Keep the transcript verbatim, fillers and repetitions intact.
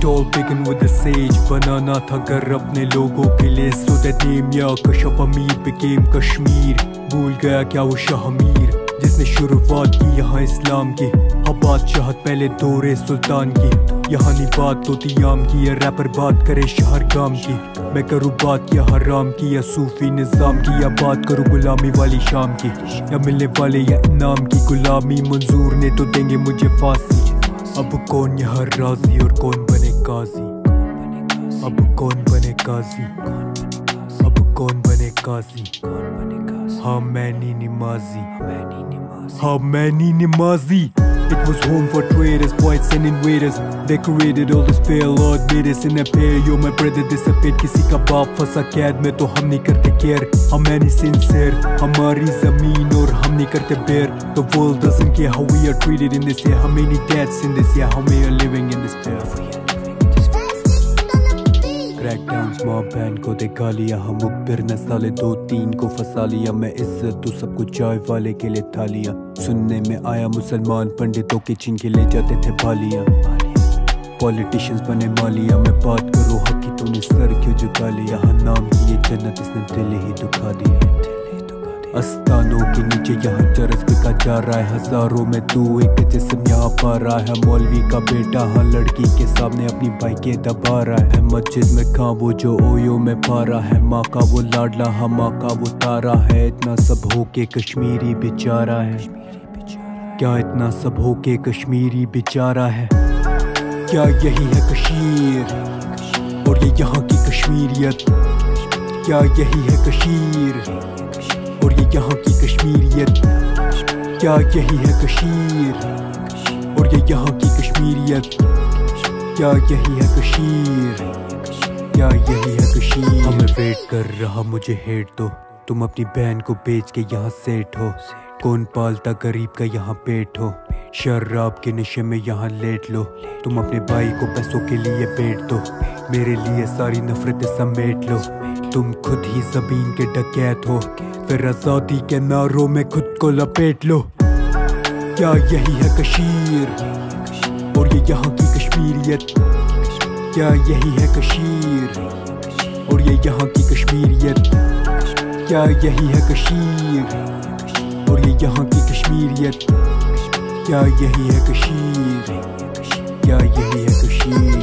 stall began with the sage. Banana tha ghar apne logo ke liye, so the name Yakashaf Amir became Kashmir. भूल गया क्या वो शाहमीर जिसने शुरुआत की यहाँ इस्लाम की, अब बादशाहत पहले दौरे सुल्तान की। यहाँ नहीं बात होती आम की, या रैपर बात करे शहर गाम की। मैं करूँ बात या हराम की या सूफी निज़ाम की, या बात करूँ गुलामी वाली शाम की, या मिलने वाले या इनाम की। गुलामी मंजूर ने तो देंगे मुझे फांसी, अब कौन यहाँ राजी और कौन बने काजी, अब कौन बने काजी, अब कौन बने काजी। हाँ मैं नी नमाजी, हाँ मैं नी नमाजी। It was home for traitors, poets and invaders. They created all this fail, Lord made us in a pair. Yo my brother disappeared, किसी का बाप फंसा कैद में तो हम नहीं करते care. हम नहीं sincere, हमारी ज़मीन और हम नहीं करते bear. The world doesn't care how we are treated in this year. How many deaths in this year? How many are living in this fear? Crackdowns माँ बहन को देखा लिया, हम मुखबिर ने साले दो तीन को फंसा लिया। मैं इज्जत तू सबको चाय वाले के लिए था लिया। सुनने में आया मुसलमान पंडितों के चिंके ले जाते थे भालियाँ, पॉलिटिशियंस बने मालिया। मैं बात करो हक की, तूने सर क्यों झुका लिया? हाँ नाम की ये जन्नत इसने दिल ही दुखा दिया। अस्तानों के नीचे यहाँ चरस बिका जा रहा है, हजारों में तू एक जिस्म यहाँ पा रहा है। मौलवी का बेटा हाँ लड़की के सामने अपनी बाइकें दबा रहा है। मस्जिद में कहाँ वो जो ओयो में पा रहा है, माँ का वो लाडला हाँ माँ का वो तारा है। इतना सब हो के कश्मीरी बेचारा है, क्या इतना सब हो के कश्मीरी बेचारा है? क्या यही है कश्मीर और ये यहाँ की कश्मीरियत? क्या यही है कश्मीर और ये यहाँ की कश्मीरियत? क्या यही है कश्मीर और ये यहाँ की कश्मीरियत? क्या यही है कश्मीर? क्या यही है कश्मीर? हमें वेट कर रहा मुझे हेट दो, तुम अपनी बहन को बेच के यहाँ सेट हो। कौन पालता गरीब का यहाँ पेट हो? शराब के नशे में यहाँ लेट लो, तुम अपने भाई को पैसों के लिए बेच दो। मेरे लिए सारी नफरतें समेट लो, तुम खुद ही जमीन के डकैत हो। फिर आजादी के नारों में खुद को लपेट लो। क्या यही है कश्मीर और ये यहाँ की कश्मीरियत? क्या यही है कश्मीर और ये यहाँ की कश्मीरियत? क्या यही है कश्मीर और ये यहाँ की कश्मीरियत? क्या यही है कश्मीर? क्या यही है कश्मीर?